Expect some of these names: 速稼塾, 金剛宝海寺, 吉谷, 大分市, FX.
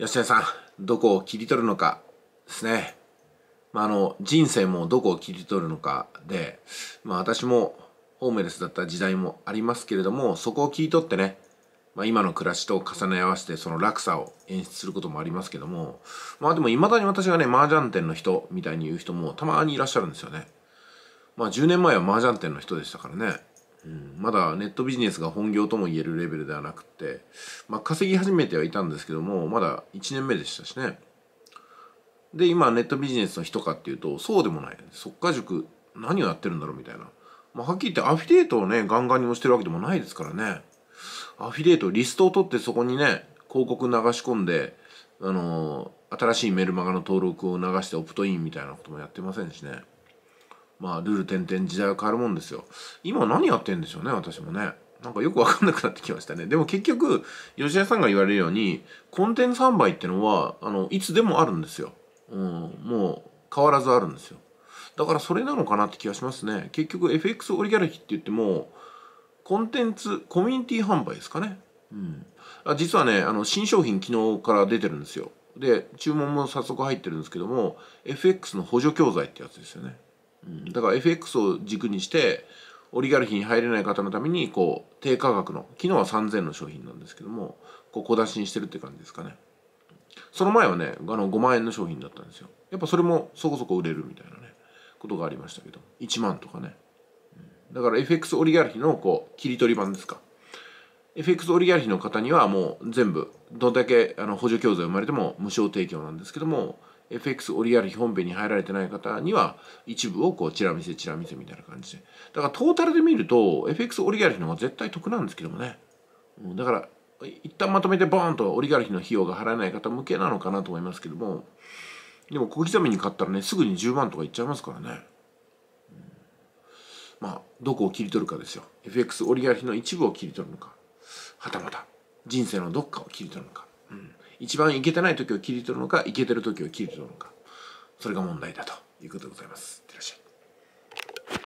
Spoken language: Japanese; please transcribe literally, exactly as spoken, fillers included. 吉谷さん、どこを切り取るのかですね。まあ、あの人生もどこを切り取るのかで、まあ、私もホームレスだった時代もありますけれども、そこを切り取ってね、まあ、今の暮らしと重ね合わせてその落差を演出することもありますけども、まあでもいまだに私がね、麻雀店の人みたいに言う人もたまにいらっしゃるんですよね。まあじゅうねんまえは麻雀店の人でしたからね。うん、まだネットビジネスが本業とも言えるレベルではなくって、まあ、稼ぎ始めてはいたんですけども、まだいちねんめでしたしね。で、今ネットビジネスの人かっていうとそうでもない。速稼塾何をやってるんだろうみたいな、まあ、はっきり言ってアフィリエイトをねガンガンにもしてるわけでもないですからね。アフィリエイトリストを取ってそこにね広告流し込んで、あのー、新しいメルマガの登録を流してオプトインみたいなこともやってませんしね。まあルール転々時代は変わるもんですよ。今何やってんでしょうね。私もねなんかよく分かんなくなってきましたね。でも結局吉谷さんが言われるようにコンテンツ販売ってのはあのいつでもあるんですよ。うん、もう変わらずあるんですよ。だからそれなのかなって気がしますね。結局 エフエックス オリギャルヒって言ってもコンテンツコミュニティ販売ですかね。うん、あ実はねあの新商品昨日から出てるんですよ。で注文も早速入ってるんですけども エフエックス の補助教材ってやつですよね。うん、だから エフエックス を軸にしてオリガルヒに入れない方のためにこう低価格の昨日はさんぜんの商品なんですけどもこう小出しにしてるって感じですかね。その前はねあのごまんえんの商品だったんですよ。やっぱそれもそこそこ売れるみたいなねことがありましたけどいちまんとかね。だから エフエックス オリガルヒのこう切り取り版ですか。 エフエックス オリガルヒの方にはもう全部どんだけあの補助教材生まれても無償提供なんですけども エフエックス オリガルヒ本編に入られてない方には一部をこうチラ見せチラ見せみたいな感じで、だからトータルで見ると エフエックス オリガルヒの方が絶対得なんですけどもね。だから一旦まとめてボーンとオリガルヒの費用が払えない方向けなのかなと思いますけども、でも小刻みに買ったらねすぐにじゅうまんとかいっちゃいますからね。うん、まあどこを切り取るかですよ。 エフエックス オリガルヒの一部を切り取るのか、はたまた人生のどっかを切り取るのか、うん、一番イケてない時を切り取るのかイケてる時を切り取るのか、それが問題だということでございます。いってらっしゃい。